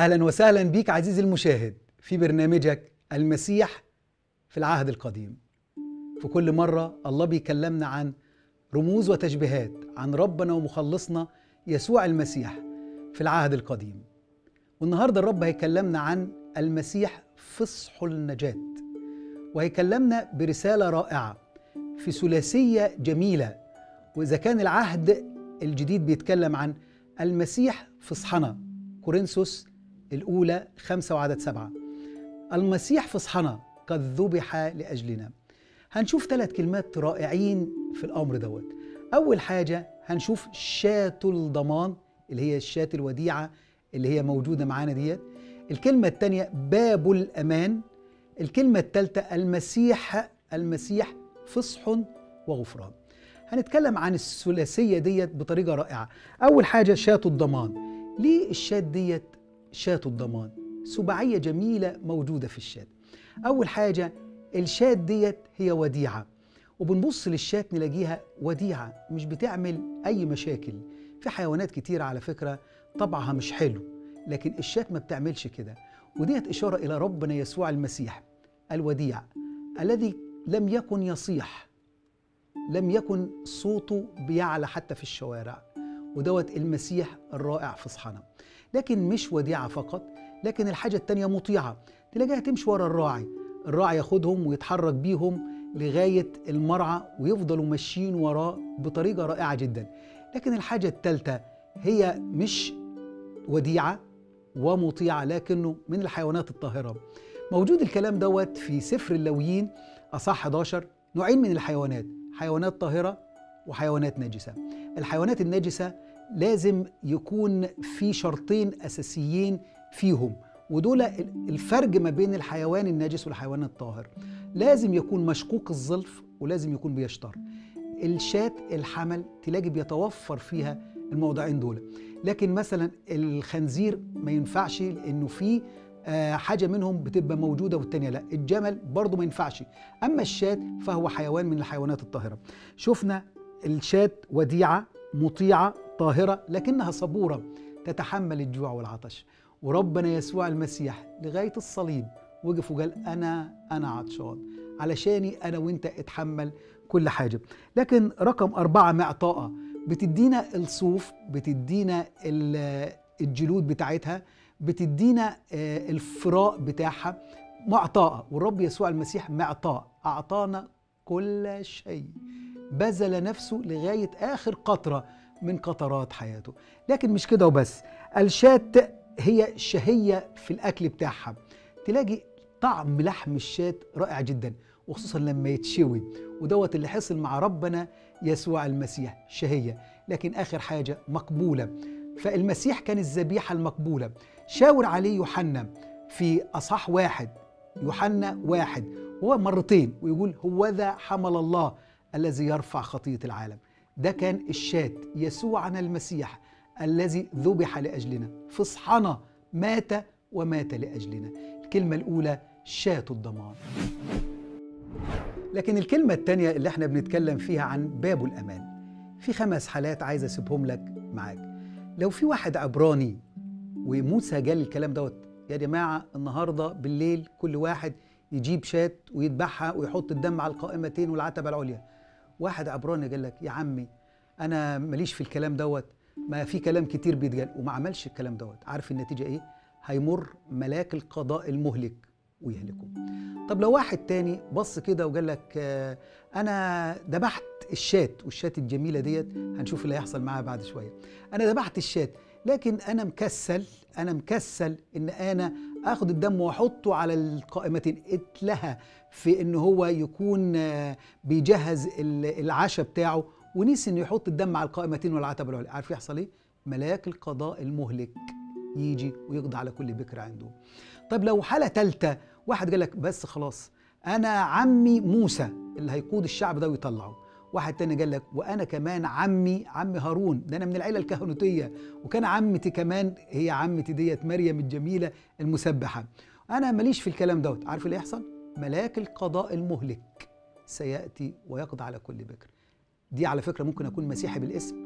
أهلا وسهلا بيك عزيزي المشاهد في برنامجك المسيح في العهد القديم. في كل مرة الله بيكلمنا عن رموز وتشبيهات عن ربنا ومخلصنا يسوع المسيح في العهد القديم، والنهاردة الرب هيكلمنا عن المسيح فصح النجاة، وهيكلمنا برسالة رائعة في ثلاثية جميلة. وإذا كان العهد الجديد بيتكلم عن المسيح فصحنا، كورنثوس الأولى 5:7، المسيح فصحنا قد ذبح لأجلنا. هنشوف ثلاث كلمات رائعين في الأمر دوت. أول حاجة هنشوف شاة الضمان اللي هي الشاة الوديعة اللي هي موجودة معانا ديت. الكلمة الثانية باب الأمان. الكلمة الثالثة المسيح فصح وغفران. هنتكلم عن الثلاثية ديت بطريقة رائعة. أول حاجة شاة الضمان. ليه الشاة ديت شاة الضمان؟ سباعية جميلة موجودة في الشاة. أول حاجة الشاة ديت هي وديعة، وبنبص للشاة نلاقيها وديعة مش بتعمل أي مشاكل. في حيوانات كتير على فكرة طبعها مش حلو، لكن الشاة ما بتعملش كده، وديت إشارة إلى ربنا يسوع المسيح الوديع الذي لم يكن يصيح، لم يكن صوته بيعلى حتى في الشوارع، ودوت المسيح الرائع فصحنا. لكن مش وديعة فقط، لكن الحاجة التانية مطيعة. تلاقيها تمشي ورا الراعي ياخدهم ويتحرك بيهم لغاية المرعى ويفضلوا ماشيين وراه بطريقة رائعة جدا. لكن الحاجة الثالثة هي مش وديعة ومطيعة، لكنه من الحيوانات الطاهرة. موجود الكلام دوت في سفر اللاويين أصحاح 11. نوعين من الحيوانات، حيوانات طاهرة وحيوانات نجسة. الحيوانات النجسة لازم يكون في شرطين أساسيين فيهم، ودول الفرق ما بين الحيوان النجس والحيوان الطاهر. لازم يكون مشقوق الظلف ولازم يكون بيشتر. الشاة الحمل تلاقي بيتوفر فيها الموضعين دول. لكن مثلا الخنزير ما ينفعش لأنه فيه حاجة منهم بتبقى موجودة والتانية لا. الجمل برضو ما ينفعش. أما الشاة فهو حيوان من الحيوانات الطاهرة. شفنا الشاة وديعة مطيعة طاهرة، لكنها صبورة تتحمل الجوع والعطش. وربنا يسوع المسيح لغاية الصليب وقف وقال أنا عطشان، علشاني أنا وإنت اتحمل كل حاجة. لكن رقم 4 معطاءة. بتدينا الصوف، بتدينا الجلود بتاعتها، بتدينا الفراء بتاعها، معطاءة. والرب يسوع المسيح معطاء، أعطانا كل شيء، بذل نفسه لغاية آخر قطرة من قطرات حياته. لكن مش كده وبس. الشاة هي شهية في الأكل بتاعها. تلاقي طعم لحم الشاة رائع جدا، وخصوصا لما يتشوي، ودوت اللي حصل مع ربنا يسوع المسيح، شهية. لكن آخر حاجة مقبولة، فالمسيح كان الذبيحة المقبولة. شاور عليه يوحنا في أصحاح 1، يوحنا 1 وهو مرتين، ويقول هوذا حمل الله الذي يرفع خطية العالم. ده كان الشاة يسوعنا المسيح الذي ذبح لأجلنا، فصحنا، مات ومات لأجلنا. الكلمة الأولى شاة الضمان. لكن الكلمة الثانية اللي احنا بنتكلم فيها عن باب الأمان. في 5 حالات عايز أسيبهم لك معاك. لو في واحد عبراني وموسى قال الكلام دوت، يا جماعة النهاردة بالليل كل واحد يجيب شاة ويذبحها ويحط الدم على القائمتين والعتبة العليا. واحد عبراني قال لك يا عمي أنا ماليش في الكلام دوت، ما في كلام كتير بيتقال، وما عملش الكلام دوت. عارف النتيجة إيه؟ هيمر ملاك القضاء المهلك ويهلكه. طب لو واحد تاني بص كده وقال لك أنا ذبحت الشاة، والشاة الجميلة ديت هنشوف اللي هيحصل معاها بعد شوية. أنا ذبحت الشاة لكن أنا مكسل إن أنا آخد الدم وأحطه على القائمتين. اتلهى في إن هو يكون بيجهز العشاء بتاعه ونسي إنه يحط الدم على القائمتين والعتبة العليا. عارف يحصل إيه؟ ملاك القضاء المهلك يجي ويقضي على كل بكرة عنده. طب لو حالة ثالثة، واحد قال لك بس خلاص أنا عمي موسى اللي هيقود الشعب ده ويطلعه. واحد تاني قال لك وأنا كمان عمي هارون، ده أنا من العيلة الكهنوتية، وكان عمتي كمان هي عمتي ديت مريم الجميلة المسبحة. أنا ماليش في الكلام دوت. عارف اللي يحصل؟ ملاك القضاء المهلك سيأتي ويقضي على كل بكر. دي على فكرة ممكن أكون مسيحي بالاسم،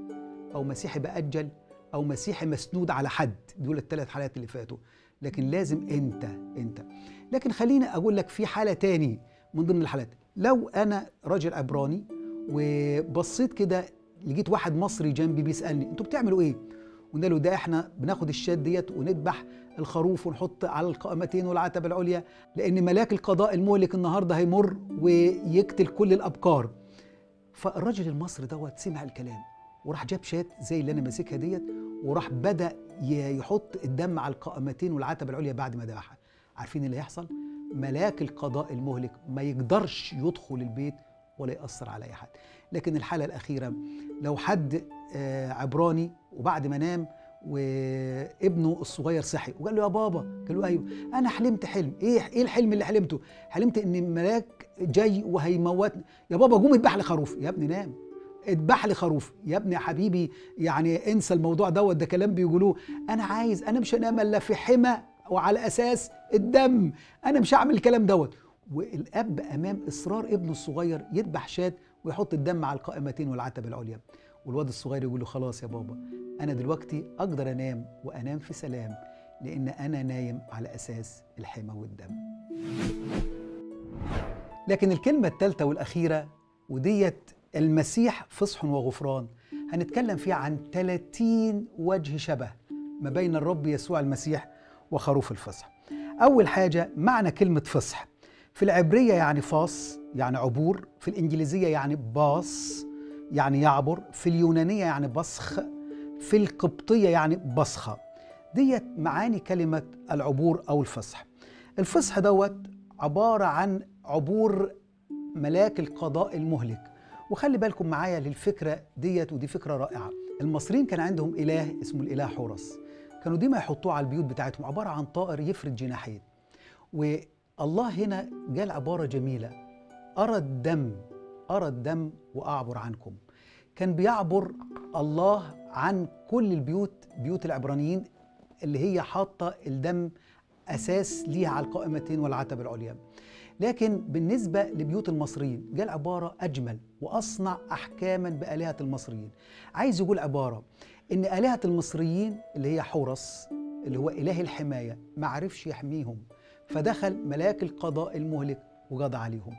أو مسيحي بأجل، أو مسيحي مسنود على حد. دول ال3 حالات اللي فاتوا. لكن لازم انت. لكن خليني اقول لك في حاله تاني من ضمن الحالات، لو انا راجل عبراني وبصيت كده لقيت واحد مصري جنبي بيسالني انتوا بتعملوا ايه؟ قلنا له ده احنا بناخد الشاة ديت ونذبح الخروف ونحط على القائمتين والعتبه العليا لان ملاك القضاء المهلك النهارده هيمر ويقتل كل الابكار. فالراجل المصري دوت سمع الكلام وراح جاب شاة زي اللي انا ماسكها ديت وراح بدا يحط الدم على القائمتين والعتبه العليا بعد ما ذبحها. عارفين اللي هيحصل؟ ملاك القضاء المهلك ما يقدرش يدخل البيت ولا يأثر على أي حد. لكن الحالة الأخيرة لو حد عبراني وبعد ما نام وابنه الصغير صحي وقال له يا بابا، قال له أيوه أنا حلمت حلم. إيه الحلم اللي حلمته؟ حلمت إن ملاك جاي وهيموتني. يا بابا قوم اذبح لي خروف. يا ابني نام، اذبح لي خروف. يا ابني يا حبيبي يعني انسى الموضوع دوت، ده كلام بيقولوه. أنا عايز، أنا مش هنام إلا في حمى وعلى أساس الدم، أنا مش هعمل الكلام دوت. والأب أمام إصرار ابنه الصغير يذبح شاة ويحط الدم على القائمتين والعتبة العليا، والواد الصغير يقول له خلاص يا بابا أنا دلوقتي أقدر أنام وأنام في سلام لأن أنا نايم على أساس الحمى والدم. لكن الكلمة الثالثة والأخيرة وديت المسيح فصح وغفران، هنتكلم فيها عن 30 وجه شبه ما بين الرب يسوع المسيح وخروف الفصح. أول حاجة معنى كلمة فصح، في العبرية يعني فاص يعني عبور، في الإنجليزية يعني باص يعني يعبر، في اليونانية يعني بصخ، في القبطية يعني بصخة. ديت معاني كلمة العبور أو الفصح. الفصح دوت عبارة عن عبور ملاك القضاء المهلك. وخلي بالكم معايا للفكرة ديت، ودي فكرة رائعة. المصريين كان عندهم إله اسمه الإله حورس، كانوا ديما يحطوه على البيوت بتاعتهم، عبارة عن طائر يفرد جناحين. والله هنا جاء عبارة جميلة، أرى الدم وأعبر عنكم. كان بيعبر الله عن كل البيوت، بيوت العبرانيين اللي هي حاطة الدم أساس ليها على القائمتين والعتبة العليا. لكن بالنسبة لبيوت المصريين جاء عبارة أجمل، وأصنع أحكاما بآلهة المصريين. عايز يقول عبارة إن آلهة المصريين اللي هي حورس اللي هو إله الحماية ما عرفش يحميهم، فدخل ملاك القضاء المهلك وقضى عليهم.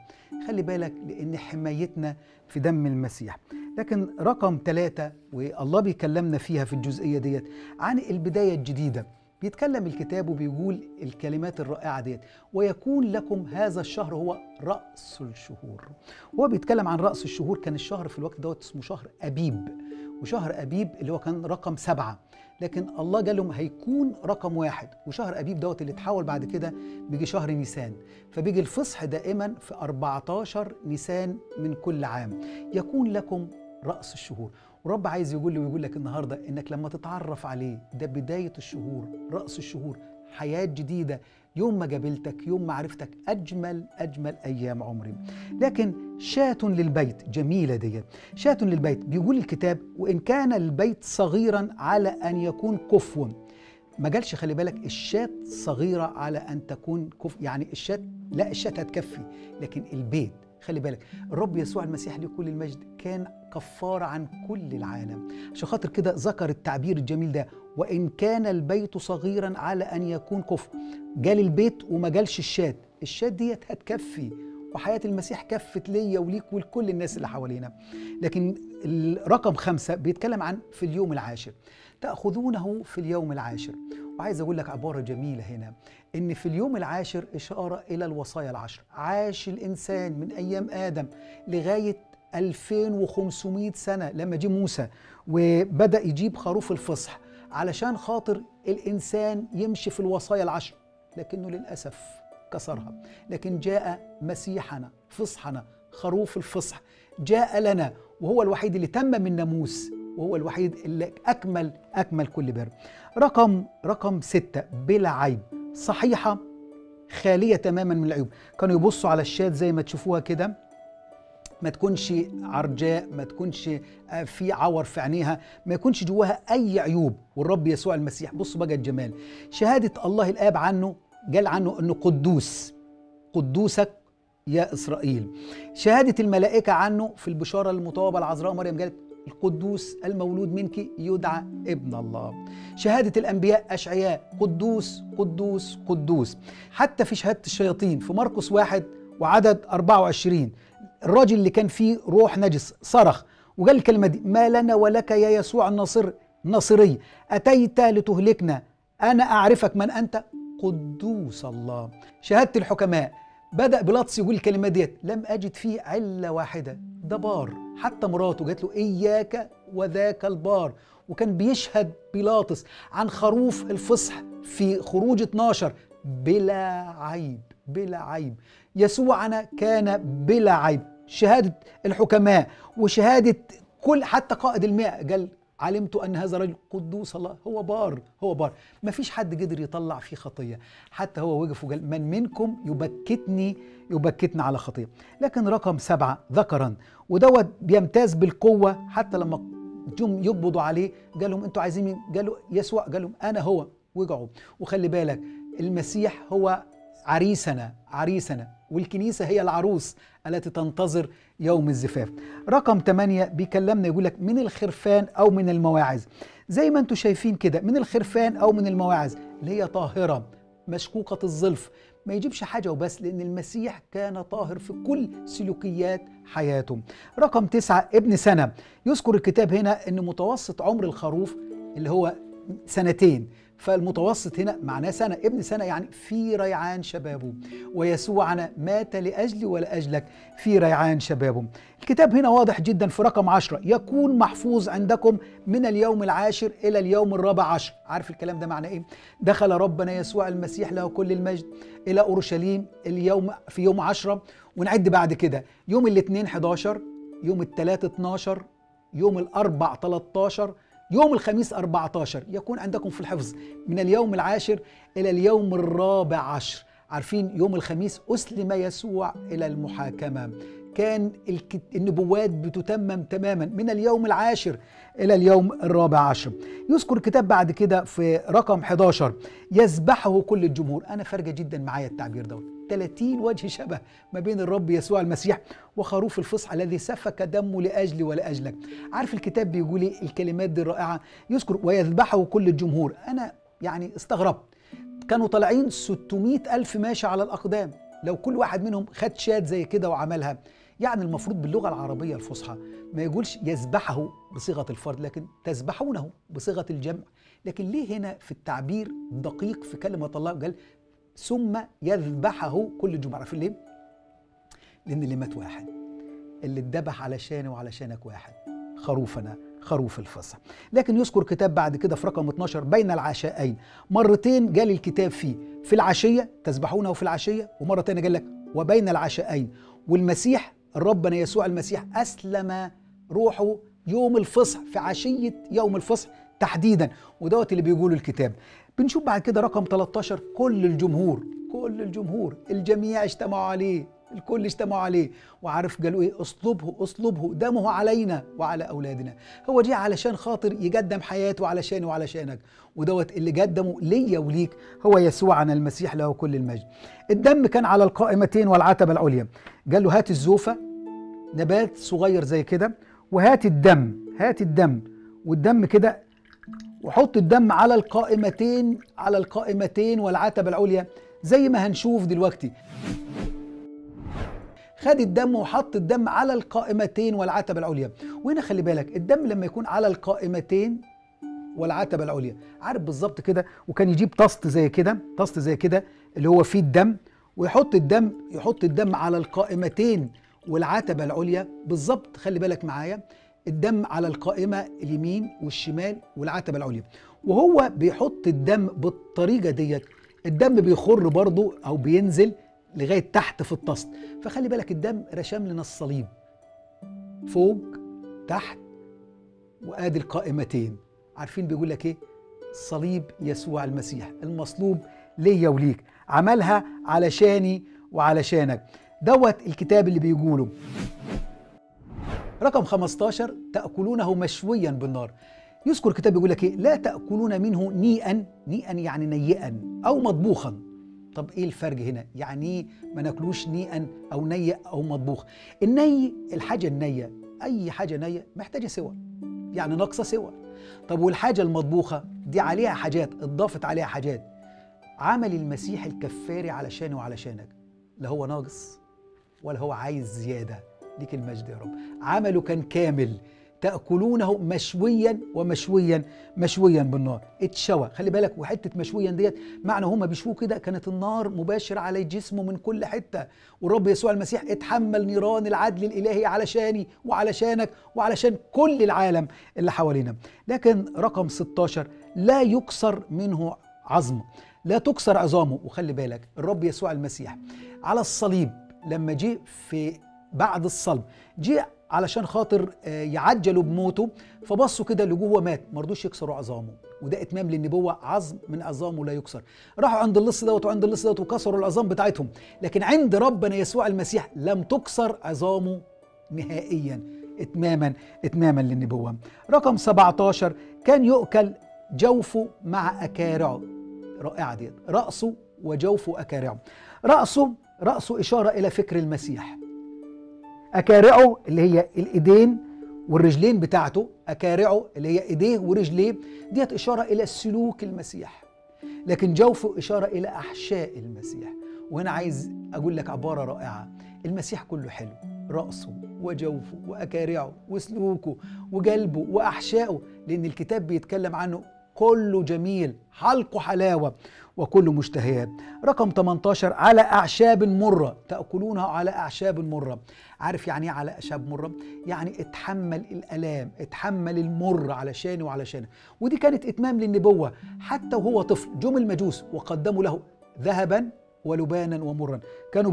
خلي بالك لأن حمايتنا في دم المسيح. لكن رقم 3 والله بيكلمنا فيها في الجزئية ديت عن البداية الجديدة. بيتكلم الكتاب وبيقول الكلمات الرائعة ديت، ويكون لكم هذا الشهر هو رأس الشهور. هو بيتكلم عن رأس الشهور، كان الشهر في الوقت دوت اسمه شهر أبيب، وشهر أبيب اللي هو كان رقم 7، لكن الله قال لهم هيكون رقم 1، وشهر أبيب دوت اللي اتحول بعد كده بيجي شهر نيسان. فبيجي الفصح دائما في 14 نيسان من كل عام، يكون لكم رأس الشهور. ورب عايز يقول لي ويقول لك النهارده انك لما تتعرف عليه، ده بداية الشهور، رأس الشهور، حياة جديدة، يوم ما قابلتك، يوم ما عرفتك، أجمل أيام عمري. لكن شاة للبيت جميلة دي، شاة للبيت. بيقول الكتاب وإن كان البيت صغيرا على أن يكون كفوا. ما قالش خلي بالك الشاة صغيرة على أن تكون كفوا، يعني الشاة، لا الشاة هتكفي، لكن البيت خلي بالك. الرب يسوع المسيح لكل المجد كان كفارة عن كل العالم، عشان خاطر كده ذكر التعبير الجميل ده، وإن كان البيت صغيرا على أن يكون كفء. جال البيت وما جالش الشاة، الشاة ديت هتكفي، وحياة المسيح كفت ليا وليك ولكل الناس اللي حوالينا. لكن الرقم 5 بيتكلم عن في اليوم العاشر، تأخذونه في اليوم العاشر. وعايز أقول لك عبارة جميلة هنا، إن في اليوم العاشر إشارة إلى الوصايا العشر. عاش الإنسان من أيام آدم لغاية 2500 سنة لما جه موسى وبدأ يجيب خروف الفصح، علشان خاطر الإنسان يمشي في الوصايا العشر، لكنه للأسف كسرها. لكن جاء مسيحنا فصحنا خروف الفصح، جاء لنا وهو الوحيد اللي تمم الناموس، وهو الوحيد اللي أكمل كل بر. رقم 6 بلا عيب، صحيحة خالية تماما من العيوب. كانوا يبصوا على الشاة زي ما تشوفوها كده، ما تكونش عرجاء، ما تكونش في عور في عينيها، ما يكونش جواها أي عيوب. والرب يسوع المسيح بصوا بقى الجمال، شهادة الله الآب عنه قال عنه أنه قدوس، قدوسك يا إسرائيل. شهادة الملائكة عنه في البشارة المطوبة العذراء مريم قالت القدوس المولود منك يدعى ابن الله. شهادة الأنبياء أشعياء قدوس قدوس قدوس. حتى في شهادة الشياطين في مرقس 1 وعدد 24 الراجل اللي كان فيه روح نجس صرخ وقال الكلمة دي: ما لنا ولك يا يسوع الناصري أتيت لتهلكنا، أنا أعرفك من أنت قدوس الله. شهادة الحكماء بدأ بيلاطس يقول الكلمة ديت: لم أجد فيه علة واحدة، ده بار، حتى مراته جات له إياك وذاك البار. وكان بيشهد بيلاطس عن خروف الفصح في خروج 12 بلا عيب بلا عيب، يسوعنا كان بلا عيب. شهادة الحكماء وشهادة كل حتى قائد المئة قال علمت أن هذا الرجل قدوس الله، هو بار هو بار، مفيش حد قدر يطلع فيه خطية، حتى هو وقف وقال من منكم يبكتني على خطية. لكن رقم 7 ذكرا، ودوت بيمتاز بالقوة، حتى لما جم يقبضوا عليه قال لهم أنتوا عايزين مين؟ قالوا يسوع، قال لهم أنا هو، وجعوا. وخلي بالك المسيح هو عريسنا والكنيسة هي العروس التي تنتظر يوم الزفاف. رقم 8 بيكلمنا يقول لك من الخرفان أو من المواعظ، زي ما انتم شايفين كده، من الخرفان أو من المواعظ اللي هي طاهرة مشكوكة الظلف، ما يجيبش حاجة وبس، لأن المسيح كان طاهر في كل سلوكيات حياته. رقم 9 ابن سنة، يذكر الكتاب هنا أن متوسط عمر الخروف اللي هو 2 سنتين، فالمتوسط هنا معناه 1 سنة، ابن 1 سنة يعني في ريعان شبابه، ويسوعنا مات لأجلي ولأجلك في ريعان شبابه. الكتاب هنا واضح جدا في رقم 10: يكون محفوظ عندكم من اليوم العاشر إلى اليوم الرابع عشر. عارف الكلام ده معناه إيه؟ دخل ربنا يسوع المسيح له كل المجد إلى أورشليم اليوم في يوم 10، ونعد بعد كده: يوم 2 11، يوم 3 12، يوم 4 13، يوم 5 14. يكون عندكم في الحفظ من اليوم العاشر إلى اليوم الرابع عشر. عارفين يوم 5 أسلم يسوع إلى المحاكمة، كان النبوات بتتمم تماما من اليوم العاشر إلى اليوم الرابع عشر. يذكر الكتاب بعد كده في رقم 11: يذبحه كل الجمهور. أنا فارجة جدا معايا التعبير دوت، 30 وجه شبه ما بين الرب يسوع المسيح وخروف الفصح الذي سفك دمه لأجلي ولأجلك. عارف الكتاب بيقول لي الكلمات دي الرائعة، يذكر ويذبحه كل الجمهور. أنا يعني استغربت، كانوا طالعين 600 ألف ماشي على الأقدام، لو كل واحد منهم خد شات زي كده وعملها، يعني المفروض باللغة العربية الفصحى ما يقولش يذبحه بصيغة الفرد، لكن تذبحونه بصيغة الجمع. لكن ليه هنا في التعبير دقيق في كلمة الله قال ثم يذبحه كل جمعة؟ عارفين ليه؟ لأن اللي مات واحد، اللي اتذبح علشاني وعلشانك واحد، خروفنا خروف الفصح. لكن يذكر كتاب بعد كده في رقم 12: بين العشاءين. مرتين جال الكتاب فيه في العشية تذبحونه وفي العشية، ومرة تانية قال لك وبين العشاءين. والمسيح ربنا يسوع المسيح أسلم روحه يوم الفصح، في عشية يوم الفصح تحديدا، ودوت اللي بيقوله الكتاب. بنشوف بعد كده رقم 13: كل الجمهور، الجميع اجتمعوا عليه، الكل اجتمعوا عليه. وعارف قالوا ايه؟ اصلبه دمه علينا وعلى اولادنا. هو جه علشان خاطر يقدم حياته علشاني وعلشانك، ودوت اللي قدمه ليا وليك هو يسوعنا المسيح له كل المجد. الدم كان على القائمتين والعتبه العليا، قال له هات الزوفه، نبات صغير زي كده، وهات الدم، هات الدم والدم كده، وحط الدم على القائمتين والعتبة العليا زي ما هنشوف دلوقتي. خد الدم وحط الدم على القائمتين والعتبة العليا. وهنا خلي بالك الدم لما يكون على القائمتين والعتبة العليا عارف بالظبط كده، وكان يجيب طست زي كده اللي هو فيه الدم، ويحط الدم، يحط الدم على القائمتين والعتبة العليا بالظبط. خلي بالك معايا، الدم على القائمة اليمين والشمال والعتبة العليا، وهو بيحط الدم بالطريقة ديت الدم بيخر برضه أو بينزل لغاية تحت في الطست. فخلي بالك الدم رشم لنا الصليب فوق تحت، وآدي القائمتين. عارفين بيقول لك إيه؟ صليب يسوع المسيح المصلوب ليا وليك، عملها علشاني وعلشانك. دوت الكتاب اللي بيقوله. رقم 15: تأكلونه مشويا بالنار. يذكر كتاب بيقول لك ايه؟ لا تأكلون منه نيئا يعني نيئا أو مطبوخا. طب ايه الفرق هنا؟ يعني ما ناكلوش نيئا أو نيئ أو مطبوخ. الني الحاجة النيئة اي حاجه نيه محتاجه سوى، يعني ناقصه سوى. طب والحاجه المطبوخه دي عليها حاجات، اتضافت عليها حاجات. عمل المسيح الكفاري علشاني وعلشانك، لا هو ناقص ولا هو عايز زياده. ليك المجد يا رب. عمله كان كامل، تأكلونه مشويا ومشويا مشويا بالنار. اتشوى، خلي بالك، وحته مشويا ديت معنى هما بيشووه كده كانت النار مباشره على جسمه من كل حته، والرب يسوع المسيح اتحمل نيران العدل الالهي علشاني وعلشانك وعلشان كل العالم اللي حوالينا. لكن رقم 16 لا يكسر منه عظمه، لا تكسر عظامه. وخلي بالك الرب يسوع المسيح على الصليب لما جه في بعد الصلب جه علشان خاطر يعجلوا بموته، فبصوا كده لجوه ومات، ما رضوش يكسروا عظامه، وده اتمام للنبوه، عظم من عظامه لا يكسر. راحوا عند اللص دوت وعند اللص دوت وكسروا العظام بتاعتهم، لكن عند ربنا يسوع المسيح لم تكسر عظامه نهائيا، اتماما للنبوه. رقم 17 كان يؤكل جوفه مع اكارعه. رائعه ديت، راسه وجوفه اكارعه. راسه اشاره الى فكر المسيح، أكارعه اللي هي الإيدين والرجلين بتاعته، أكارعه اللي هي إيديه ورجليه، ديت إشارة إلى سلوك المسيح. لكن جوفه إشارة إلى أحشاء المسيح. وهنا عايز أقول لك عبارة رائعة، المسيح كله حلو، رأسه وجوفه وأكارعه وسلوكه وقلبه وأحشائه، لأن الكتاب بيتكلم عنه كله جميل، حلقه حلاوة وكله مشتهيات. رقم 18 على أعشاب مرة تأكلونها. على أعشاب مرة، عارف يعني إيه على أعشاب مرة؟ يعني اتحمل الآلام، اتحمل المر علشاني وعلشانك. ودي كانت إتمام للنبوة، حتى وهو طفل جم المجوس وقدموا له ذهبا ولبانا ومرا، كانوا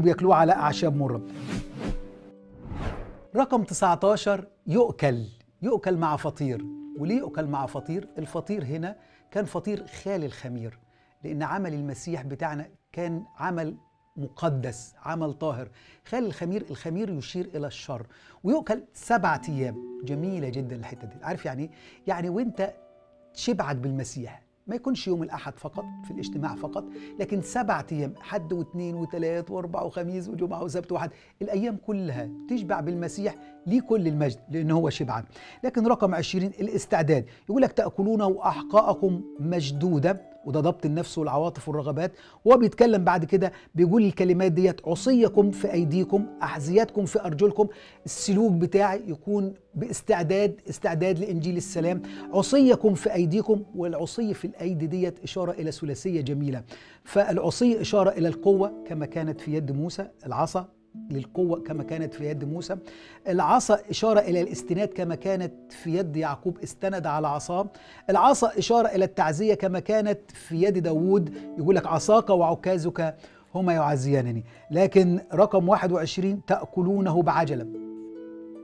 بيأكلوه على أعشاب مرة. رقم 19 يؤكل مع فطير. وليه يؤكل مع فطير؟ الفطير هنا كان فطير خالي الخمير، لأن عمل المسيح بتاعنا كان عمل مقدس، عمل طاهر. خالي الخمير، الخمير يشير إلى الشر. ويؤكل 7 أيام. جميلة جدا الحتة دي، عارف يعني إيه؟ يعني وأنت شبعك بالمسيح، ما يكونش يوم الأحد فقط في الاجتماع فقط، لكن 7 أيام، حد واثنين وثلاث وأربع وخميس وجمعة وسبت وحد، الأيام كلها تشبع بالمسيح، ليه كل المجد لأنه هو شبعان. لكن رقم 20 الاستعداد، يقول لك تأكلون وأحقاءكم مشدودة، وده ضبط النفس والعواطف والرغبات. وبيتكلم بعد كده بيقول الكلمات ديت، عصيكم في أيديكم، أحذيتكم في أرجلكم. السلوك بتاعي يكون باستعداد، استعداد لإنجيل السلام. عصيكم في أيديكم، والعصي في الأيدي ديت إشارة إلى ثلاثية جميلة، فالعصي إشارة إلى القوة كما كانت في يد موسى، العصا للقوة كما كانت في يد موسى، العصا إشارة إلى الاستناد كما كانت في يد يعقوب، استند على عصاه. العصا إشارة إلى التعزية كما كانت في يد داوود، يقول لك عصاك وعكازك هما يعزيانني. لكن رقم 21 تأكلونه بعجلة.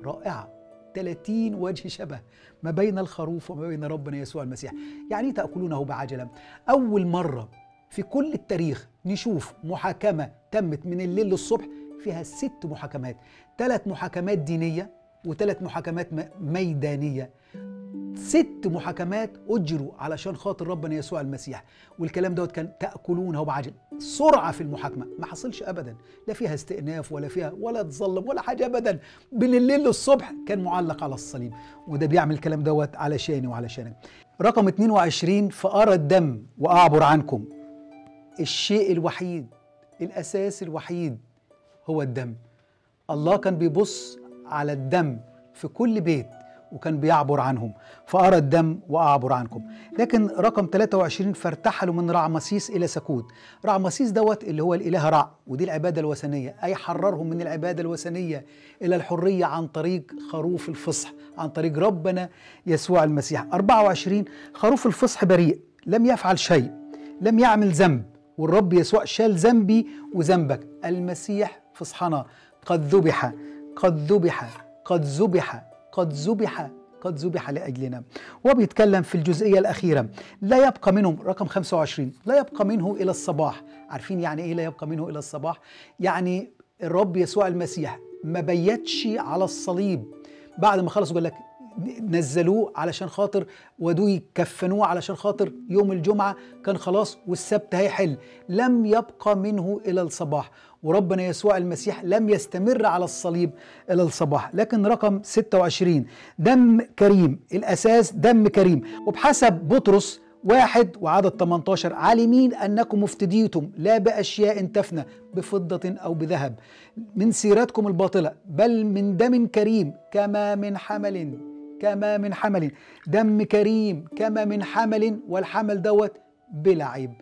رائعة، 30 وجه شبه ما بين الخروف وما بين ربنا يسوع المسيح. يعني تأكلونه بعجلة، أول مرة في كل التاريخ نشوف محاكمة تمت من الليل للصبح فيها 6 محاكمات، 3 محاكمات دينية و3 محاكمات ميدانية. 6 محاكمات أجروا علشان خاطر ربنا يسوع المسيح، والكلام دوت كان تأكلونه بعجل. سرعة في المحاكمة ما حصلش أبدا، لا فيها استئناف ولا فيها ولا تظلم ولا حاجة أبدا. من الليل للصبح كان معلق على الصليب، وده بيعمل الكلام دوت علشاني وعلشانك. رقم 22 فأرى الدم وأعبر عنكم. الشيء الوحيد، الأساس الوحيد هو الدم. الله كان بيبص على الدم في كل بيت وكان بيعبر عنهم، فأرى الدم وأعبر عنكم. لكن رقم 23 فارتحلوا من رعمسيس إلى سكوت. رعمسيس دوت اللي هو الإله رع، ودي العبادة الوثنية، أي حررهم من العبادة الوثنية إلى الحرية عن طريق خروف الفصح، عن طريق ربنا يسوع المسيح. 24 خروف الفصح بريء، لم يفعل شيء، لم يعمل ذنب، والرب يسوع شال ذنبي وذنبك. المسيح فصحنا قد ذبح لأجلنا. وبيتكلم في الجزئية الأخيرة لا يبقى منهم. رقم 25 لا يبقى منه إلى الصباح. عارفين يعني إيه لا يبقى منه إلى الصباح؟ يعني الرب يسوع المسيح ما بيتش على الصليب بعد ما خلص، وقال لك نزلوه علشان خاطر ودوه يكفنوه علشان خاطر يوم الجمعة كان خلاص والسبت هيحل. لم يبقى منه إلى الصباح، وربنا يسوع المسيح لم يستمر على الصليب إلى الصباح. لكن رقم 26 دم كريم، الأساس دم كريم. وبحسب بطرس 1:18 عالمين أنكم افتديتم لا بأشياء تفنى بفضة أو بذهب من سيرتكم الباطلة، بل من دم كريم كما من حمل دم كريم كما من حمل، والحمل دوت بلا عيب.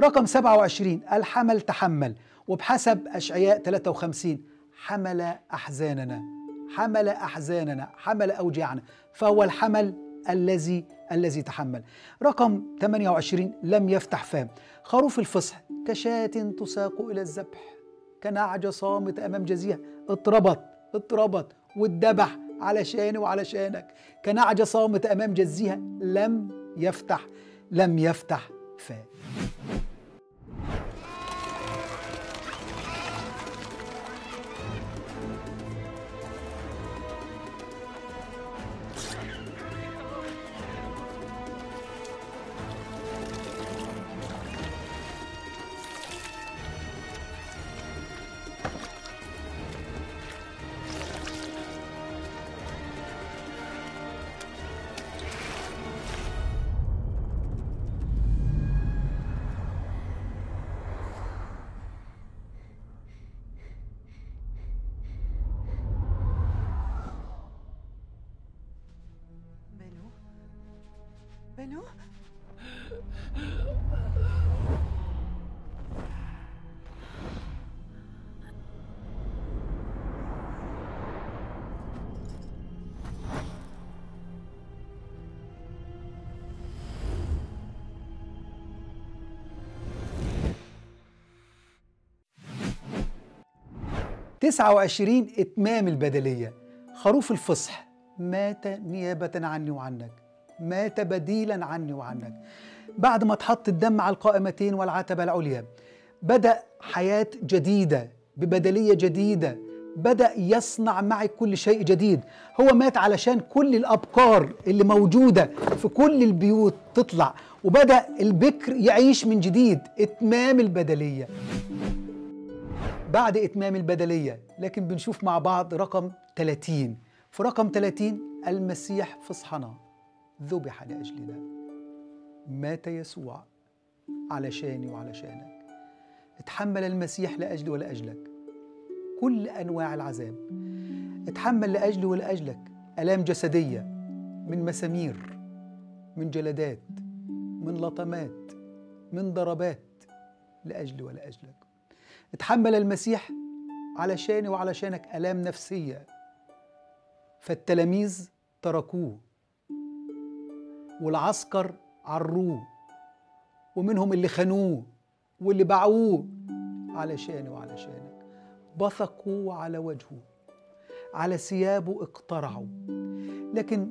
رقم 27 الحمل تحمل، وبحسب أشعياء 53 حمل أحزاننا حمل أوجاعنا، فهو الحمل الذي تحمل. رقم 28 لم يفتح فام، خروف الفصح كشاة تساق إلى الذبح، كنعجة صامت أمام جزيع، اتربط واتذبح علشاني وعلشانك، كنعجة صامت أمام جزيع، لم يفتح فام. بنو؟ تسعة 29 إتمام البدلية، خروف الفصح مات نيابة عني وعنك، مات بديلا عني وعنك. بعد ما اتحط الدم على القائمتين والعتبة العليا، بدأ حياة جديدة ببدلية جديدة، بدأ يصنع معك كل شيء جديد. هو مات علشان كل الأبكار اللي موجودة في كل البيوت تطلع، وبدأ البكر يعيش من جديد. إتمام البدلية. بعد إتمام البدلية لكن بنشوف مع بعض رقم 30. في رقم 30 المسيح فصحنا ذبح لأجلنا، مات يسوع علشاني وعلشانك. اتحمل المسيح لأجلي ولأجلك كل أنواع العذاب، اتحمل لأجلي ولأجلك آلام جسدية من مسامير، من جلدات، من لطمات، من ضربات، لأجلي ولأجلك. اتحمل المسيح علشاني وعلشانك آلام نفسية، فالتلاميذ تركوه والعسكر عروه، ومنهم اللي خانوه واللي باعوه علشاني وعلشانك. بثقوا على وجهه، على ثيابه اقترعوا. لكن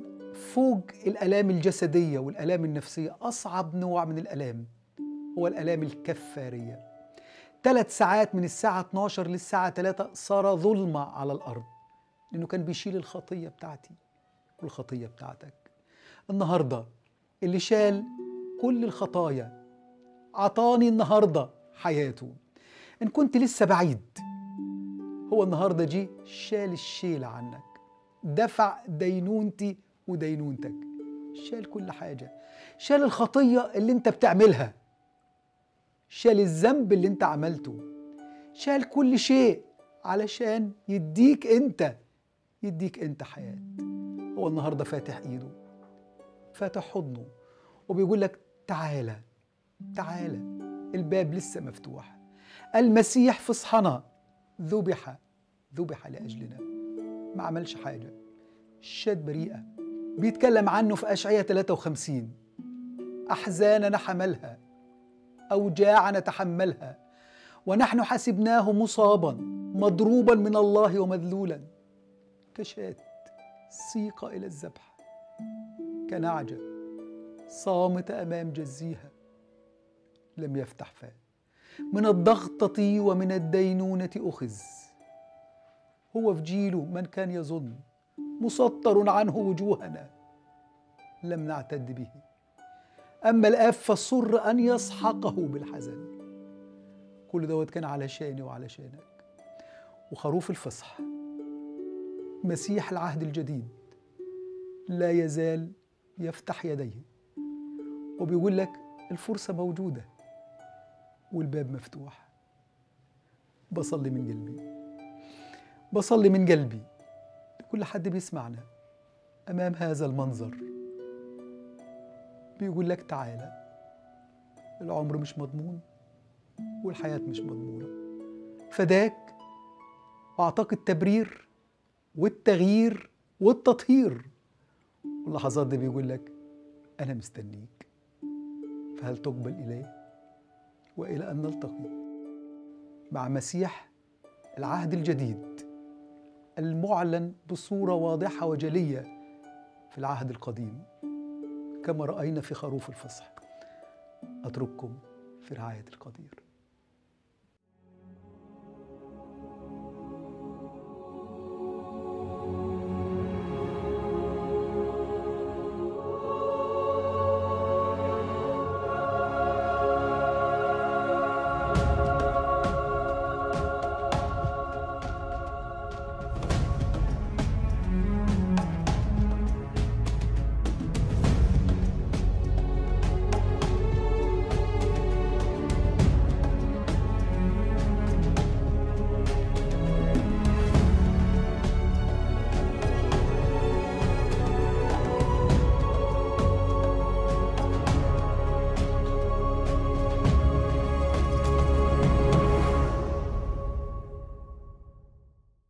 فوق الآلام الجسدية والآلام النفسية أصعب نوع من الآلام هو الآلام الكفارية. 3 ساعات من الساعة 12 للساعة 3 صار ظلمة على الأرض، لأنه كان بيشيل الخطية بتاعتي والخطية بتاعتك. النهاردة اللي شال كل الخطايا عطاني النهاردة حياته. إن كنت لسه بعيد، هو النهاردة جه شال الشيلة عنك، دفع دينونتي ودينونتك، شال كل حاجة، شال الخطية اللي انت بتعملها، شال الذنب اللي انت عملته، شال كل شيء علشان يديك انت حياة. هو النهاردة فاتح ايده، فاتح حضنه، وبيقول لك تعالى تعالى، الباب لسه مفتوح. المسيح فصحنا ذبح لأجلنا، ما عملش حاجة، شاد بريئة. بيتكلم عنه في أشعياء 53 أحزاننا حملها، أوجاعنا تحملها، ونحن حسبناه مصابا مضروبا من الله ومذلولا، كشاة سيق إلى الذبح، كنعجة صامت أمام جزيها، لم يفتح فاه. من الضغطة ومن الدينونة أخذ، هو في جيله من كان يظن مسطر عنه وجوهنا لم نعتد به. أما الآب فسر أن يسحقه بالحزن. كل دوت كان علشاني وعلشانك. وخروف الفصح مسيح العهد الجديد لا يزال يفتح يديه وبيقول لك الفرصة موجودة والباب مفتوح. بصلي من قلبي، بصلي من قلبي لكل حد بيسمعنا أمام هذا المنظر بيقول لك تعالى. العمر مش مضمون والحياة مش مضمونة، فداك. وأعتقد التبرير والتغيير والتطهير واللحظات دي بيقول لك أنا مستنيك، فهل تقبل إلي؟ وإلى أن نلتقي مع مسيح العهد الجديد المعلن بصورة واضحة وجلية في العهد القديم كما رأينا في خروف الفصح. أترككم في رعاية القدير.